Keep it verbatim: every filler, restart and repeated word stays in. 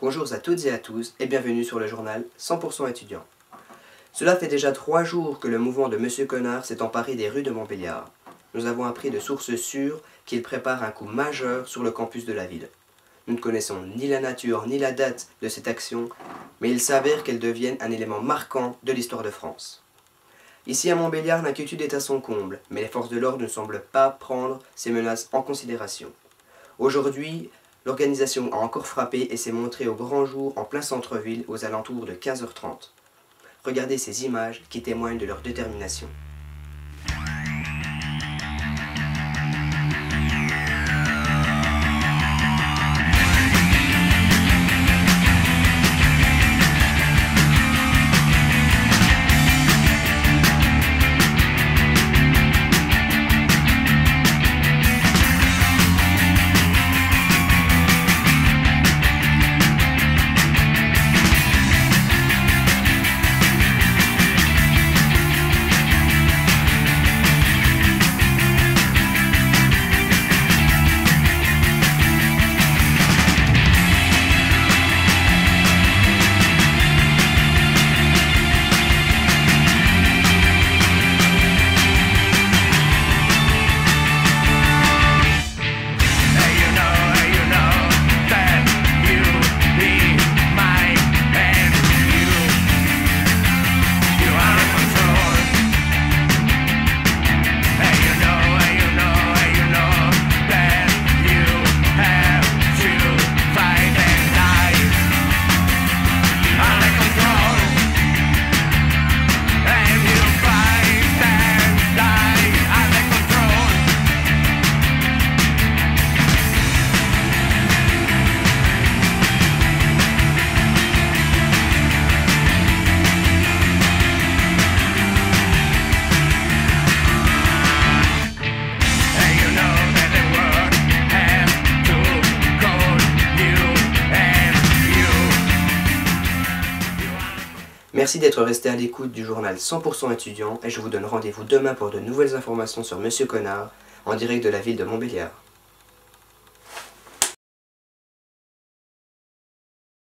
Bonjour à toutes et à tous et bienvenue sur le journal cent pour cent étudiant. Cela fait déjà trois jours que le mouvement de Monsieur Connard s'est emparé des rues de Montbéliard. Nous avons appris de sources sûres qu'il prépare un coup majeur sur le campus de la ville. Nous ne connaissons ni la nature ni la date de cette action, mais il s'avère qu'elle devienne un élément marquant de l'histoire de France. Ici à Montbéliard, l'inquiétude est à son comble, mais les forces de l'ordre ne semblent pas prendre ces menaces en considération. Aujourd'hui, l'organisation a encore frappé et s'est montrée au grand jour en plein centre-ville aux alentours de quinze heures trente. Regardez ces images qui témoignent de leur détermination. Merci d'être resté à l'écoute du journal cent pour cent étudiant et je vous donne rendez-vous demain pour de nouvelles informations sur Monsieur Connard en direct de la ville de Montbéliard.